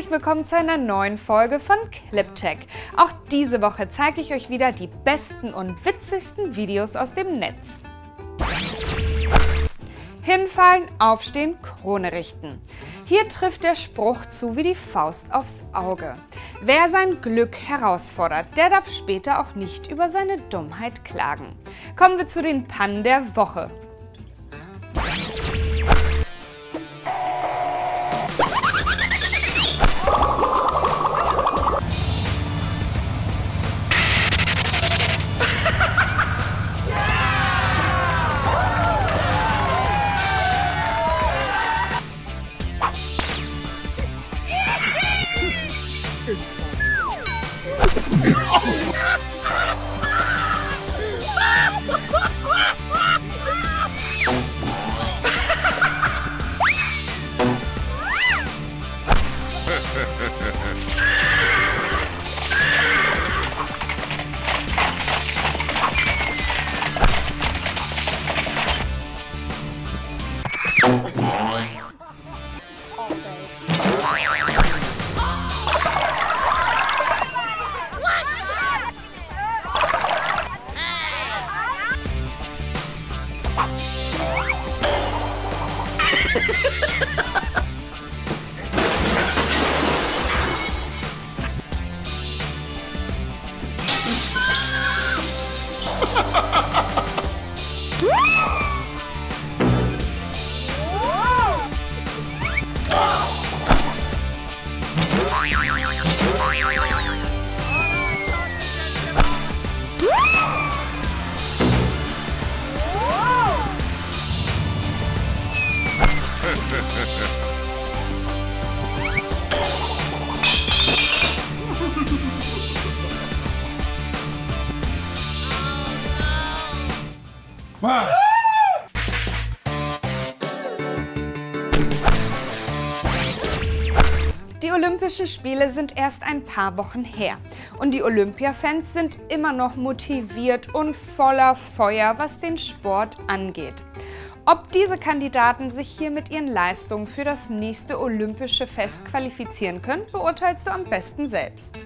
herzlich willkommen zu einer neuen Folge von ClipCheck. Auch diese Woche zeige ich euch wieder die besten und witzigsten Videos aus dem Netz. Hinfallen, aufstehen, Krone richten. Hier trifft der Spruch zu wie die Faust aufs Auge. Wer sein Glück herausfordert, der darf später auch nicht über seine Dummheit klagen. Kommen wir zu den Pannen der Woche. Wow. Die Olympischen Spiele sind erst ein paar Wochen her und die Olympia-Fans sind immer noch motiviert und voller Feuer, was den Sport angeht. Ob diese Kandidaten sich hier mit ihren Leistungen für das nächste Olympische Fest qualifizieren können, beurteilst du am besten selbst.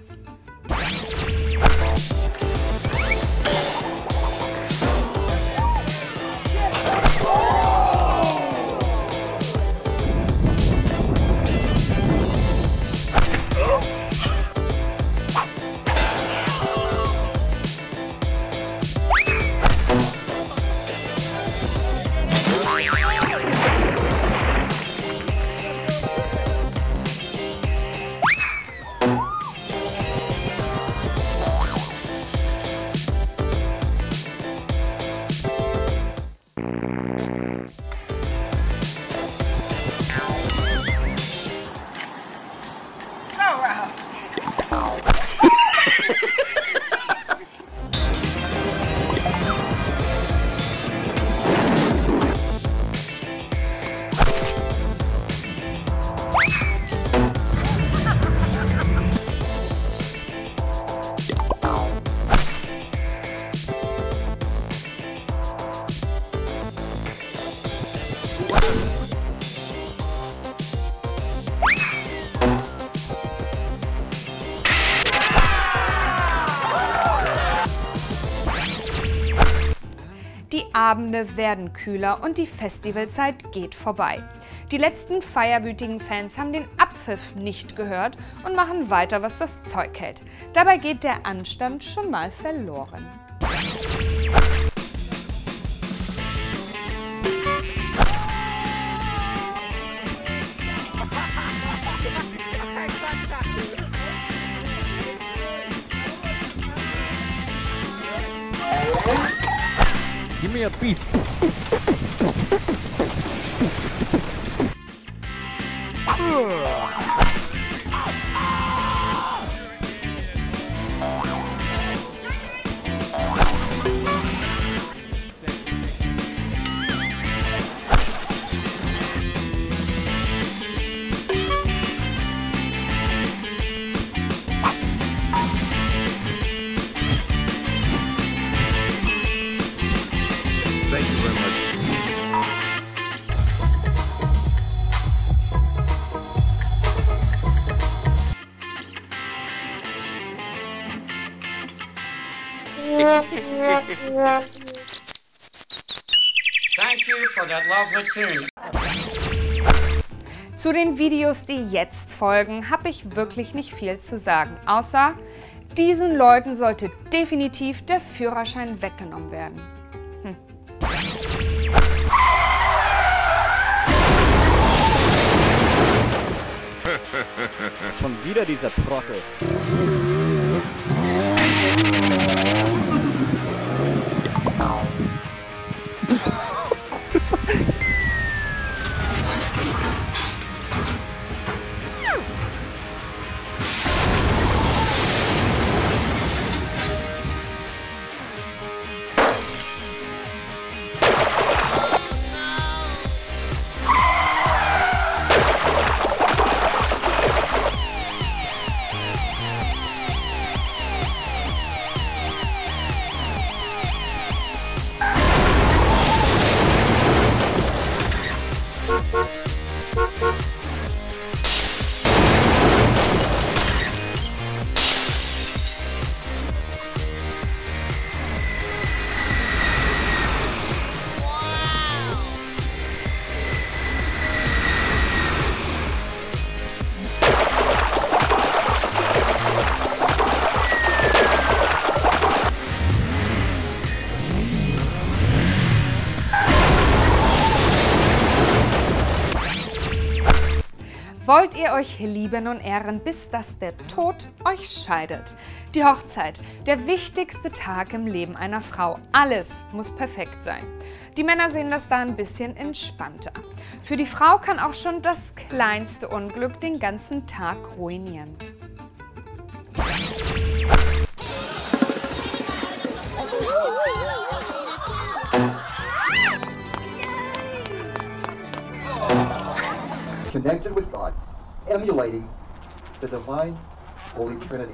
Die Abende werden kühler und die Festivalzeit geht vorbei. Die letzten feierwütigen Fans haben den Abpfiff nicht gehört und machen weiter, was das Zeug hält. Dabei geht der Anstand schon mal verloren. Give me a beat. Thank you for that lovely tune. Zu den Videos, die jetzt folgen, habe ich wirklich nicht viel zu sagen, außer diesen Leuten sollte definitiv der Führerschein weggenommen werden. Schon wieder dieser Trottel. Wollt ihr euch lieben und ehren, bis dass der Tod euch scheidet? Die Hochzeit, der wichtigste Tag im Leben einer Frau. Alles muss perfekt sein. Die Männer sehen das da ein bisschen entspannter. Für die Frau kann auch schon das kleinste Unglück den ganzen Tag ruinieren. Connected with God, emulating the divine Holy Trinity.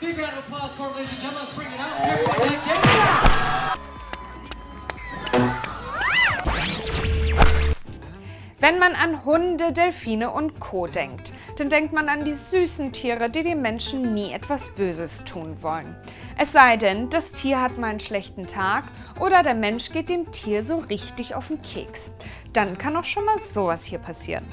Big round of applause for ladies and gentlemen. Let's bring it out here for that game. Wenn man an Hunde, Delfine und Co. denkt, dann denkt man an die süßen Tiere, die den Menschen nie etwas Böses tun wollen. Es sei denn, das Tier hat mal einen schlechten Tag oder der Mensch geht dem Tier so richtig auf den Keks. Dann kann auch schon mal sowas hier passieren.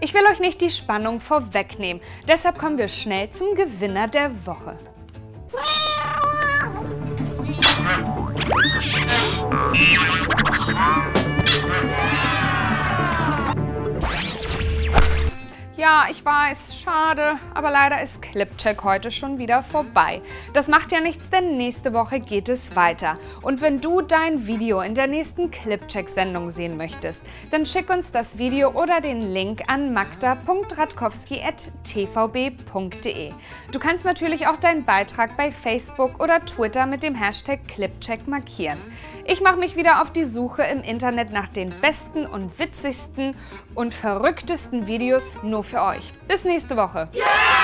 Ich will euch nicht die Spannung vorwegnehmen, deshalb kommen wir schnell zum Gewinner der Woche. Ja, ich weiß, schade, aber leider ist ClipCheck heute schon wieder vorbei. Das macht ja nichts, denn nächste Woche geht es weiter. Und wenn du dein Video in der nächsten ClipCheck-Sendung sehen möchtest, dann schick uns das Video oder den Link an magda.radkowski@tvb.de. Du kannst natürlich auch deinen Beitrag bei Facebook oder Twitter mit dem Hashtag ClipCheck markieren. Ich mache mich wieder auf die Suche im Internet nach den besten und witzigsten und verrücktesten Videos nur für euch. Bis nächste Woche. Yeah!